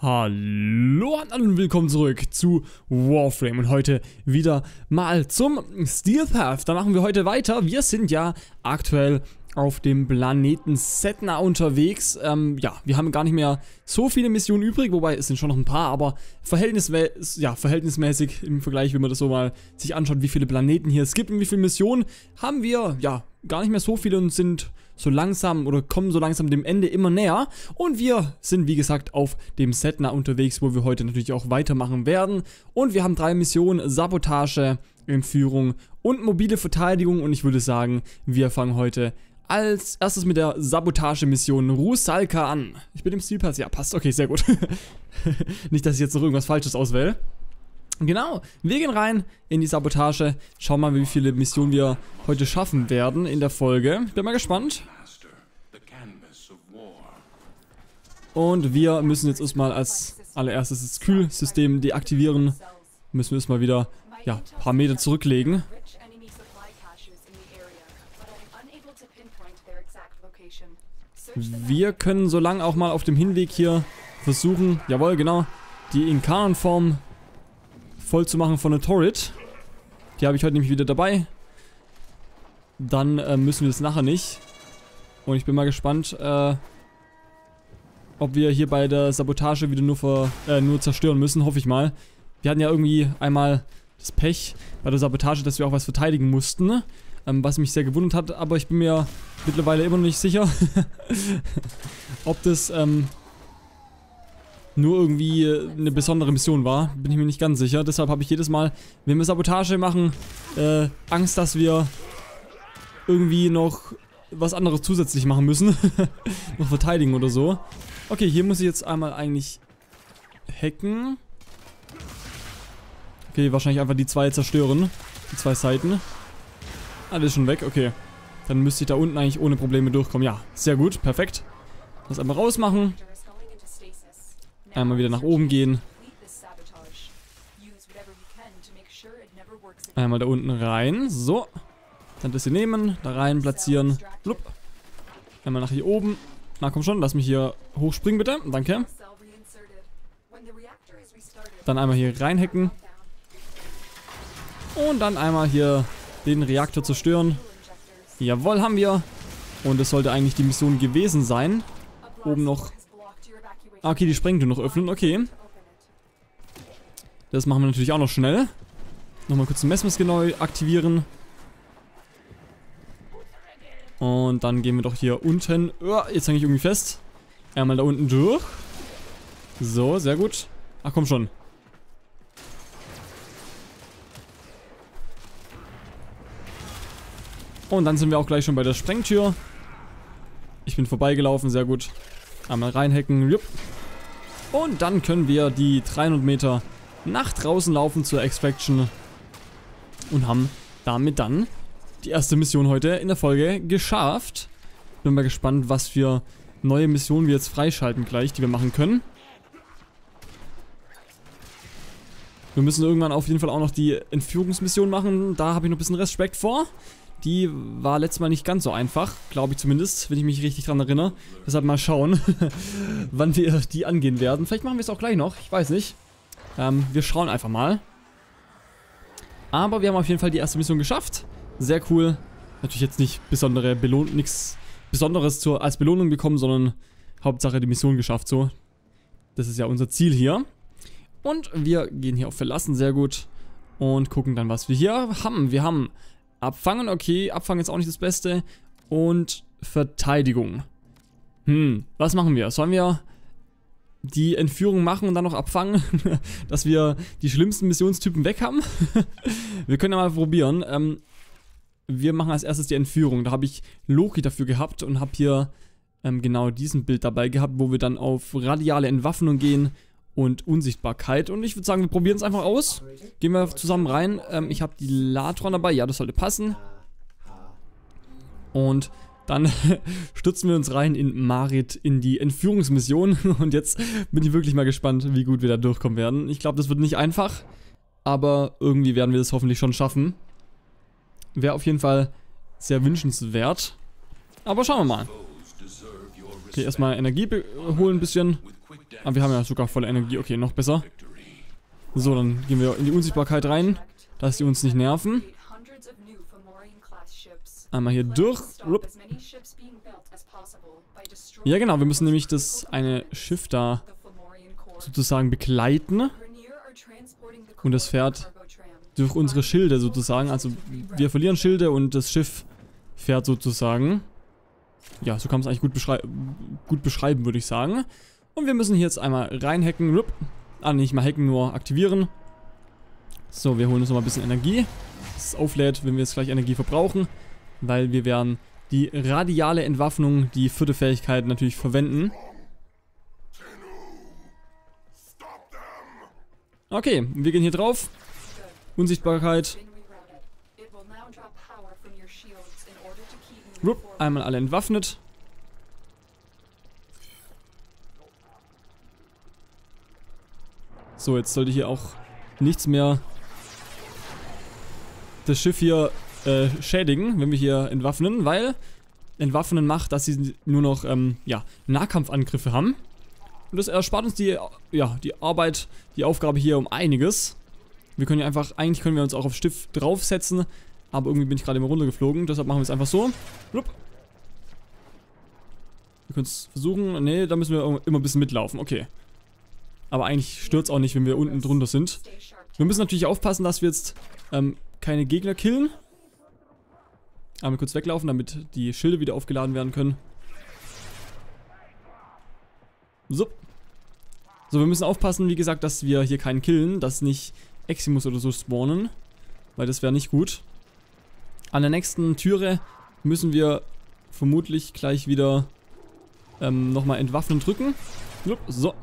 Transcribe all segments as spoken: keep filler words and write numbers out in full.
Hallo und willkommen zurück zu Warframe und heute wieder mal zum Steel Path. Da machen wir heute weiter. Wir sind ja aktuell auf dem Planeten Sedna unterwegs. Ähm, ja, wir haben gar nicht mehr so viele Missionen übrig, wobei es sind schon noch ein paar, aber verhältnismä ja, verhältnismäßig im Vergleich, wenn man das so mal sich anschaut, wie viele Planeten hier es gibt und wie viele Missionen, haben wir ja gar nicht mehr so viele und sind so langsam oder kommen so langsam dem Ende immer näher. Und wir sind, wie gesagt, auf dem Sedna unterwegs, wo wir heute natürlich auch weitermachen werden. Und wir haben drei Missionen: Sabotage, Entführung und mobile Verteidigung. Und ich würde sagen, wir fangen heute als erstes mit der Sabotage-Mission Rusalka an. Ich bin im Stilpass. Ja, passt. Okay, sehr gut. Nicht, dass ich jetzt noch irgendwas Falsches auswähle. Genau, wir gehen rein in die Sabotage. Schauen mal, wie viele Missionen wir heute schaffen werden in der Folge. Bin mal gespannt. Und wir müssen jetzt erstmal als allererstes das Kühlsystem deaktivieren. Müssen wir erstmal wieder, ja, ein paar Meter zurücklegen. Wir können so lange auch mal auf dem Hinweg hier versuchen, jawohl, genau, die Inkarnform voll zu machen von der Torrid. Die habe ich heute nämlich wieder dabei. Dann äh, müssen wir das nachher nicht. Und ich bin mal gespannt, äh, ob wir hier bei der Sabotage wieder nur, ver äh, nur zerstören müssen, hoffe ich mal. Wir hatten ja irgendwie einmal das Pech bei der Sabotage, dass wir auch was verteidigen mussten, ähm, was mich sehr gewundert hat, aber ich bin mir mittlerweile immer noch nicht sicher, ob das ähm, nur irgendwie eine besondere Mission war, bin ich mir nicht ganz sicher. Deshalb habe ich jedes Mal, wenn wir Sabotage machen, äh, Angst, dass wir irgendwie noch was anderes zusätzlich machen müssen. Noch verteidigen oder so. Okay, hier muss ich jetzt einmal eigentlich hacken. Okay, wahrscheinlich einfach die zwei zerstören. Die zwei Seiten. Alles schon weg, okay. Dann müsste ich da unten eigentlich ohne Probleme durchkommen. Ja, sehr gut, perfekt. Das einmal rausmachen. Einmal wieder nach oben gehen. Einmal da unten rein. So. Dann das hier nehmen. Da rein platzieren. Blub. Einmal nach hier oben. Na komm schon, lass mich hier hochspringen bitte. Danke. Dann einmal hier reinhacken. Und dann einmal hier den Reaktor zerstören. Jawohl, haben wir. Und das sollte eigentlich die Mission gewesen sein. Oben noch... Ah, okay, die Sprengtür noch öffnen, okay. Das machen wir natürlich auch noch schnell. Nochmal kurz den Messmaske neu aktivieren. Und dann gehen wir doch hier unten. Oh, jetzt hänge ich irgendwie fest. Einmal da unten durch. So, sehr gut. Ach, komm schon. Und dann sind wir auch gleich schon bei der Sprengtür. Ich bin vorbeigelaufen, sehr gut. Einmal reinhacken, jupp. Und dann können wir die dreihundert Meter nach draußen laufen zur Extraction. Und haben damit dann die erste Mission heute in der Folge geschafft. Bin mal gespannt, was für neue Missionen wir jetzt freischalten gleich, die wir machen können. Wir müssen irgendwann auf jeden Fall auch noch die Entführungsmission machen. Da habe ich noch ein bisschen Respekt vor. Die war letztes Mal nicht ganz so einfach, glaube ich zumindest, wenn ich mich richtig dran erinnere. Deshalb mal schauen, wann wir die angehen werden. Vielleicht machen wir es auch gleich noch, ich weiß nicht. Ähm, wir schauen einfach mal. Aber wir haben auf jeden Fall die erste Mission geschafft. Sehr cool. Natürlich jetzt nicht besondere Belohnung, nichts Besonderes zur, als Belohnung bekommen, sondern Hauptsache die Mission geschafft, so. Das ist ja unser Ziel hier. Und wir gehen hier auf Verlassen, sehr gut. Und gucken dann, was wir hier haben. Wir haben... Abfangen, okay. Abfangen ist auch nicht das Beste. Und Verteidigung. Hm, was machen wir? Sollen wir die Entführung machen und dann noch abfangen? Dass wir die schlimmsten Missionstypen weg haben? Wir können ja mal probieren. Ähm, wir machen als erstes die Entführung. Da habe ich Loki dafür gehabt und habe hier ähm, genau diesen Bild dabei gehabt, wo wir dann auf radiale Entwaffnung gehen und Unsichtbarkeit. Und ich würde sagen, wir probieren es einfach aus. Gehen wir zusammen rein. Ähm, ich habe die Latron dabei. Ja, das sollte passen. Und dann stürzen wir uns rein in Marit, in die Entführungsmission. Und jetzt bin ich wirklich mal gespannt, wie gut wir da durchkommen werden. Ich glaube, das wird nicht einfach. Aber irgendwie werden wir das hoffentlich schon schaffen. Wäre auf jeden Fall sehr wünschenswert. Aber schauen wir mal. Okay, erstmal Energie holen ein bisschen. Aber wir haben ja sogar volle Energie. Okay, noch besser. So, dann gehen wir in die Unsichtbarkeit rein, dass die uns nicht nerven. Einmal hier durch. Ja genau, wir müssen nämlich das eine Schiff da sozusagen begleiten. Und das fährt durch unsere Schilde sozusagen. Also wir verlieren Schilde und das Schiff fährt sozusagen. Ja, so kann man es eigentlich gut, beschrei gut beschreiben, würde ich sagen. Und wir müssen hier jetzt einmal reinhacken. Ah, nicht mal hacken, nur aktivieren. So, wir holen uns nochmal ein bisschen Energie. Das auflädt, wenn wir jetzt gleich Energie verbrauchen. Weil wir werden die radiale Entwaffnung, die vierte Fähigkeit, natürlich verwenden. Okay, wir gehen hier drauf. Unsichtbarkeit. Rup, einmal alle entwaffnet. So, jetzt sollte hier auch nichts mehr das Schiff hier äh, schädigen, wenn wir hier entwaffnen, weil entwaffnen macht, dass sie nur noch ähm, ja, Nahkampfangriffe haben. Und das erspart uns die, ja, die Arbeit, die Aufgabe hier um einiges. Wir können ja einfach, eigentlich können wir uns auch aufs Schiff draufsetzen, aber irgendwie bin ich gerade immer runtergeflogen, deshalb machen wir es einfach so. Rup. Wir können es versuchen, nee, da müssen wir immer ein bisschen mitlaufen, okay. Aber eigentlich stürzt auch nicht, wenn wir unten drunter sind. Wir müssen natürlich aufpassen, dass wir jetzt ähm, keine Gegner killen. Einmal kurz weglaufen, damit die Schilde wieder aufgeladen werden können. So. So, wir müssen aufpassen, wie gesagt, dass wir hier keinen killen, dass nicht Eximus oder so spawnen. Weil das wäre nicht gut. An der nächsten Türe müssen wir vermutlich gleich wieder ähm, nochmal entwaffnen drücken. So.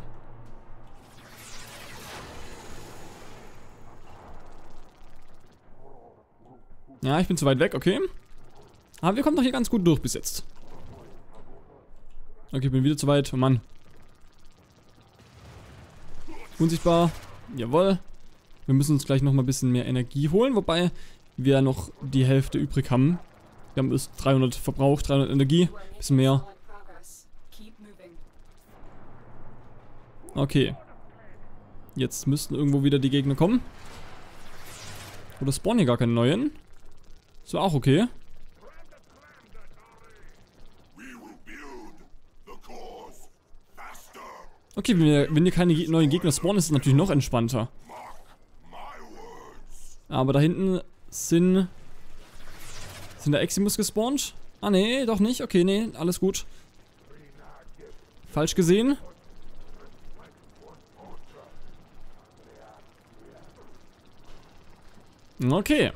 Ja, ich bin zu weit weg, okay. Aber wir kommen doch hier ganz gut durch bis jetzt. Okay, bin wieder zu weit. Oh Mann. Unsichtbar. Jawohl. Wir müssen uns gleich nochmal ein bisschen mehr Energie holen, wobei wir noch die Hälfte übrig haben. Wir haben bis dreihundert Verbrauch, dreihundert Energie, ein bisschen mehr. Okay. Jetzt müssten irgendwo wieder die Gegner kommen. Oder spawnen hier gar keine neuen. Ist auch okay. Okay, wenn hier, wenn hier keine neuen Gegner spawnen, ist es natürlich noch entspannter. Aber da hinten sind... Sind da Eximus gespawnt? Ah, nee, doch nicht. Okay, nee, alles gut. Falsch gesehen. Okay.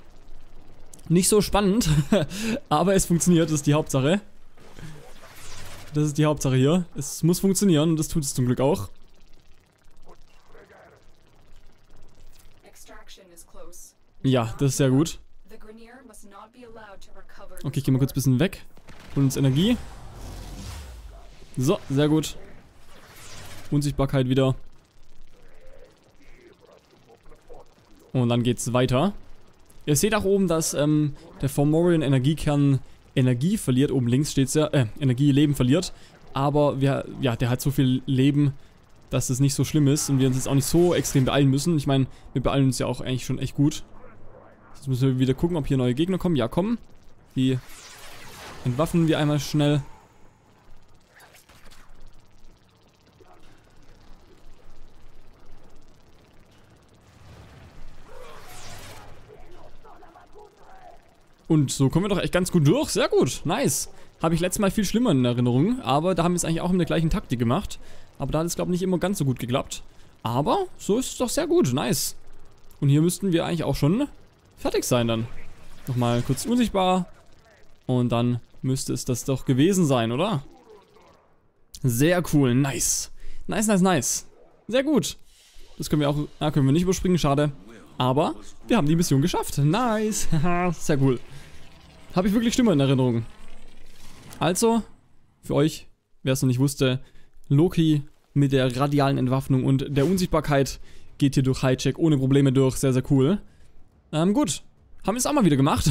Nicht so spannend, aber es funktioniert, das ist die Hauptsache. Das ist die Hauptsache hier. Es muss funktionieren und das tut es zum Glück auch. Ja, das ist sehr gut. Okay, ich gehe mal kurz ein bisschen weg. Holen uns Energie. So, sehr gut. Unsichtbarkeit wieder. Und dann geht's weiter. Ihr seht auch oben, dass ähm, der Formorian Energiekern Energie verliert. Oben links steht es ja, äh, Energie, Leben verliert. Aber wir, ja, der hat so viel Leben, dass es nicht so schlimm ist und wir uns jetzt auch nicht so extrem beeilen müssen. Ich meine, wir beeilen uns ja auch eigentlich schon echt gut. Jetzt müssen wir wieder gucken, ob hier neue Gegner kommen. Ja, kommen. Die entwaffnen wir einmal schnell. Und so kommen wir doch echt ganz gut durch. Sehr gut. Nice. Habe ich letztes Mal viel schlimmer in Erinnerung. Aber da haben wir es eigentlich auch mit der gleichen Taktik gemacht. Aber da hat es, glaube ich, nicht immer ganz so gut geklappt. Aber so ist es doch sehr gut. Nice. Und hier müssten wir eigentlich auch schon fertig sein dann. Nochmal kurz unsichtbar. Und dann müsste es das doch gewesen sein, oder? Sehr cool. Nice. Nice, nice, nice. Sehr gut. Das können wir auch... Ah, können wir nicht überspringen. Schade. Aber wir haben die Mission geschafft. Nice. Sehr cool. Habe ich wirklich schlimmer in Erinnerung. Also, für euch, wer es noch nicht wusste, Loki mit der radialen Entwaffnung und der Unsichtbarkeit geht hier durch Hijack ohne Probleme durch. Sehr, sehr cool. Ähm, gut. Haben wir es auch mal wieder gemacht.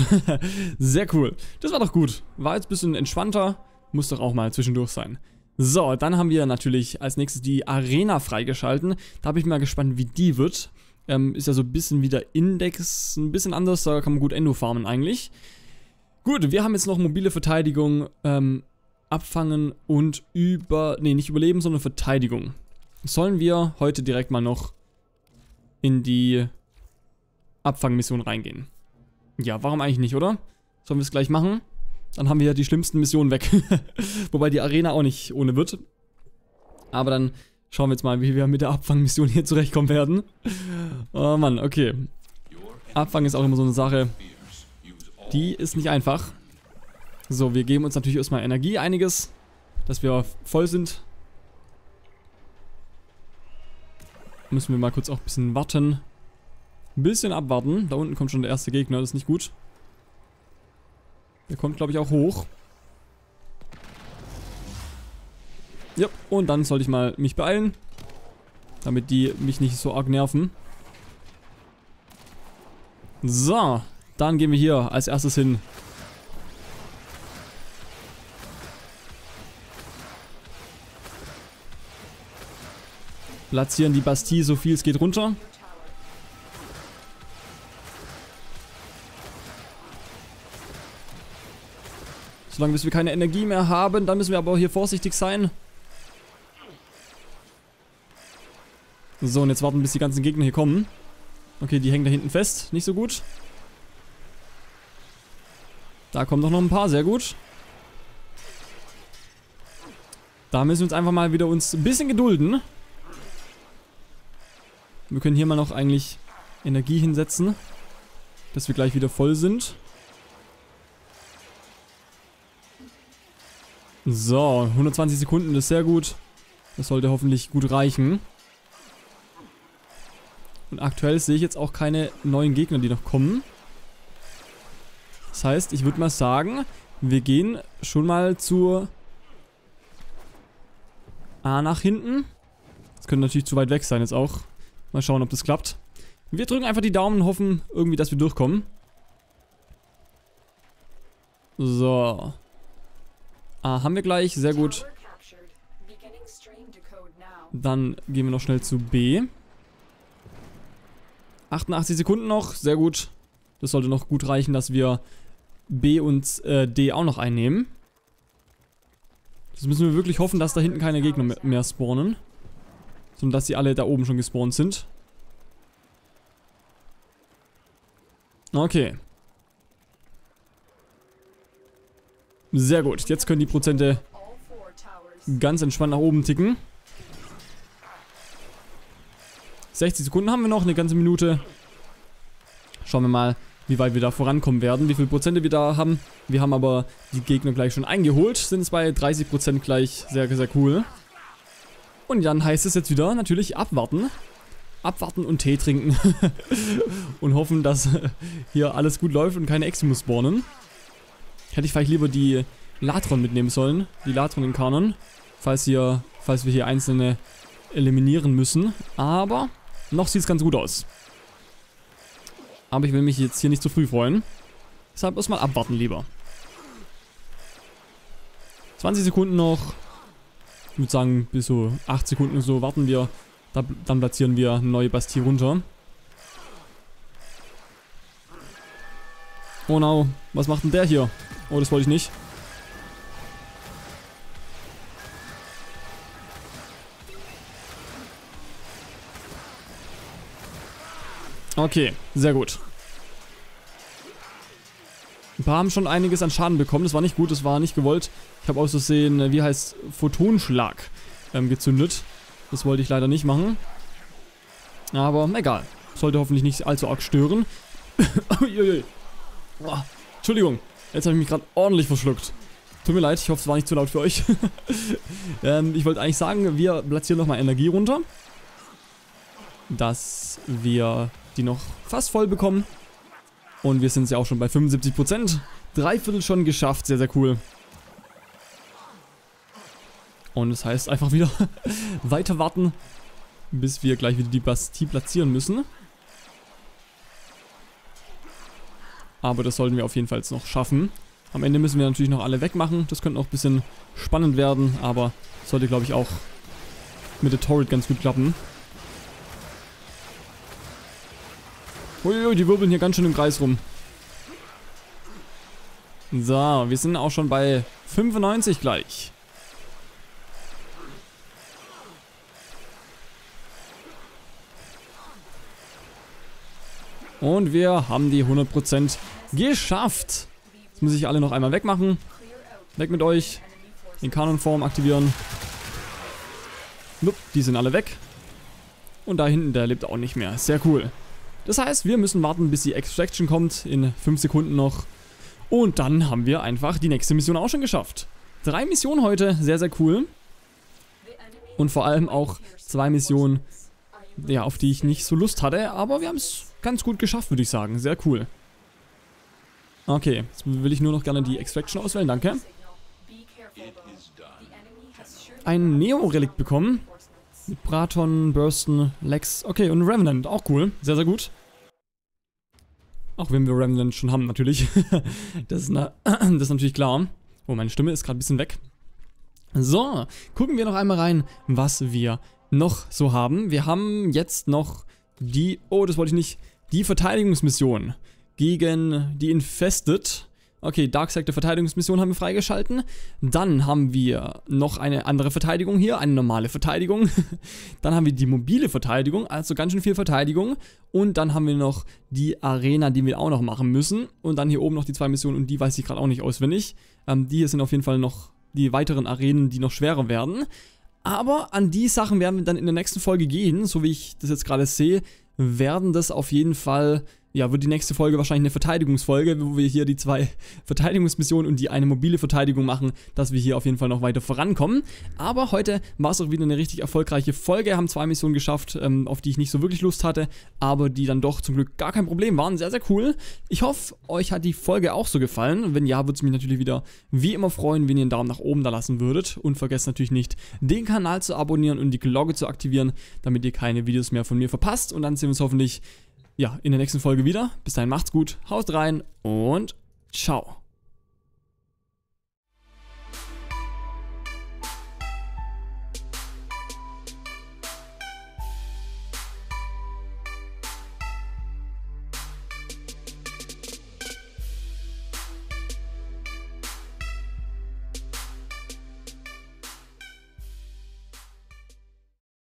Sehr cool. Das war doch gut. War jetzt ein bisschen entspannter. Muss doch auch mal zwischendurch sein. So, dann haben wir natürlich als nächstes die Arena freigeschalten. Da bin ich mal gespannt, wie die wird. Ähm, ist ja so ein bisschen wieder Index, ein bisschen anders, da kann man gut Endo farmen eigentlich. Gut, wir haben jetzt noch mobile Verteidigung, ähm, abfangen und über, nee, nicht überleben, sondern Verteidigung. Sollen wir heute direkt mal noch in die Abfangmission reingehen? Ja, warum eigentlich nicht, oder? Sollen wir es gleich machen? Dann haben wir ja die schlimmsten Missionen weg. Wobei die Arena auch nicht ohne wird. Aber dann schauen wir jetzt mal, wie wir mit der Abfangmission hier zurechtkommen werden. Oh Mann, okay. Abfang ist auch immer so eine Sache. Die ist nicht einfach. So, wir geben uns natürlich erstmal Energie, einiges. Dass wir voll sind. Müssen wir mal kurz auch ein bisschen warten. Ein bisschen abwarten. Da unten kommt schon der erste Gegner, das ist nicht gut. Der kommt, glaube ich, auch hoch. Ja, und dann sollte ich mal mich beeilen. Damit die mich nicht so arg nerven. So, dann gehen wir hier als erstes hin. Platzieren die Bastille so viel es geht runter. Solange bis wir keine Energie mehr haben, dann müssen wir aber auch hier vorsichtig sein. So, und jetzt warten, bis die ganzen Gegner hier kommen. Okay, die hängen da hinten fest. Nicht so gut. Da kommen doch noch ein paar. Sehr gut. Da müssen wir uns einfach mal wieder uns ein bisschen gedulden. Wir können hier mal noch eigentlich Energie hinsetzen, dass wir gleich wieder voll sind. So, hundertzwanzig Sekunden, das ist sehr gut. Das sollte hoffentlich gut reichen. Und aktuell sehe ich jetzt auch keine neuen Gegner, die noch kommen. Das heißt, ich würde mal sagen, wir gehen schon mal zur A nach hinten. Das könnte natürlich zu weit weg sein jetzt auch. Mal schauen, ob das klappt. Wir drücken einfach die Daumen und hoffen irgendwie, dass wir durchkommen. So. Ah, haben wir gleich. Sehr gut. Dann gehen wir noch schnell zu B. achtundachtzig Sekunden noch. Sehr gut. Das sollte noch gut reichen, dass wir B und äh, D auch noch einnehmen. Jetzt müssen wir wirklich hoffen, dass da hinten keine Gegner mehr spawnen. Sondern dass die alle da oben schon gespawnt sind. Okay. Sehr gut, jetzt können die Prozente ganz entspannt nach oben ticken. sechzig Sekunden haben wir noch, eine ganze Minute. Schauen wir mal, wie weit wir da vorankommen werden, wie viel Prozente wir da haben. Wir haben aber die Gegner gleich schon eingeholt, sind es bei dreißig Prozent gleich. Sehr, sehr cool. Und dann heißt es jetzt wieder natürlich abwarten. Abwarten und Tee trinken. Und hoffen, dass hier alles gut läuft und keine Eximus spawnen. Hätte ich vielleicht lieber die Latron mitnehmen sollen. Die Latron in Kanon. Falls, hier, falls wir hier einzelne eliminieren müssen. Aber noch sieht es ganz gut aus. Aber ich will mich jetzt hier nicht zu früh freuen. Deshalb erstmal abwarten lieber. zwanzig Sekunden noch. Ich würde sagen, bis so acht Sekunden oder so warten wir. Dann platzieren wir eine neue Bastille runter. Oh no, was macht denn der hier? Oh, das wollte ich nicht. Okay, sehr gut. Ein paar haben schon einiges an Schaden bekommen. Das war nicht gut, das war nicht gewollt. Ich habe aus Versehen, wie heißt Photonschlag ähm, gezündet. Das wollte ich leider nicht machen. Aber egal. Sollte hoffentlich nicht allzu arg stören. Oh, Entschuldigung, jetzt habe ich mich gerade ordentlich verschluckt. Tut mir leid, ich hoffe, es war nicht zu laut für euch. ähm, ich wollte eigentlich sagen, wir platzieren nochmal Energie runter. Dass wir die noch fast voll bekommen. Und wir sind es ja auch schon bei fünfundsiebzig Prozent. Dreiviertel schon geschafft, sehr, sehr cool. Und das heißt einfach wieder weiter warten, bis wir gleich wieder die Bastille platzieren müssen. Aber das sollten wir auf jeden Fall noch schaffen. Am Ende müssen wir natürlich noch alle wegmachen. Das könnte noch ein bisschen spannend werden, aber sollte, glaube ich, auch mit der Torrid ganz gut klappen. Uiuiui, die wirbeln hier ganz schön im Kreis rum. So, wir sind auch schon bei fünfundneunzig gleich. Und wir haben die hundert Prozent geschafft. Jetzt muss ich alle noch einmal wegmachen. Weg mit euch. Den Kanonform aktivieren. Nupp, die sind alle weg. Und da hinten, der lebt auch nicht mehr. Sehr cool. Das heißt, wir müssen warten, bis die Extraction kommt. In fünf Sekunden noch. Und dann haben wir einfach die nächste Mission auch schon geschafft. Drei Missionen heute. Sehr, sehr cool. Und vor allem auch zwei Missionen, ja, auf die ich nicht so Lust hatte. Aber wir haben es ganz gut geschafft, würde ich sagen. Sehr cool. Okay, jetzt will ich nur noch gerne die Extraction auswählen. Danke. Ein Neo-Relikt bekommen. Mit Braton, Burston, Lex. Okay, und Remnant. Auch cool. Sehr, sehr gut. Auch wenn wir Remnant schon haben, natürlich. Das ist, na das ist natürlich klar. Oh, meine Stimme ist gerade ein bisschen weg. So, gucken wir noch einmal rein, was wir noch so haben. Wir haben jetzt noch die... Oh, das wollte ich nicht. Die Verteidigungsmission gegen die Infested. Okay, Dark Sector Verteidigungsmission haben wir freigeschalten. Dann haben wir noch eine andere Verteidigung hier, eine normale Verteidigung. Dann haben wir die mobile Verteidigung, also ganz schön viel Verteidigung. Und dann haben wir noch die Arena, die wir auch noch machen müssen. Und dann hier oben noch die zwei Missionen und die weiß ich gerade auch nicht auswendig. Ähm, die hier sind auf jeden Fall noch die weiteren Arenen, die noch schwerer werden. Aber an die Sachen werden wir dann in der nächsten Folge gehen, so wie ich das jetzt gerade sehe, werden das auf jeden Fall, ja, wird die nächste Folge wahrscheinlich eine Verteidigungsfolge, wo wir hier die zwei Verteidigungsmissionen und die eine mobile Verteidigung machen, dass wir hier auf jeden Fall noch weiter vorankommen. Aber heute war es auch wieder eine richtig erfolgreiche Folge, haben zwei Missionen geschafft, ähm, auf die ich nicht so wirklich Lust hatte, aber die dann doch zum Glück gar kein Problem waren. Sehr, sehr cool. Ich hoffe, euch hat die Folge auch so gefallen. Wenn ja, würde es mich natürlich wieder wie immer freuen, wenn ihr einen Daumen nach oben da lassen würdet. Und vergesst natürlich nicht, den Kanal zu abonnieren und die Glocke zu aktivieren, damit ihr keine Videos mehr von mir verpasst. Und dann sehen wir uns hoffentlich, ja, in der nächsten Folge wieder. Bis dahin macht's gut, haut rein und ciao.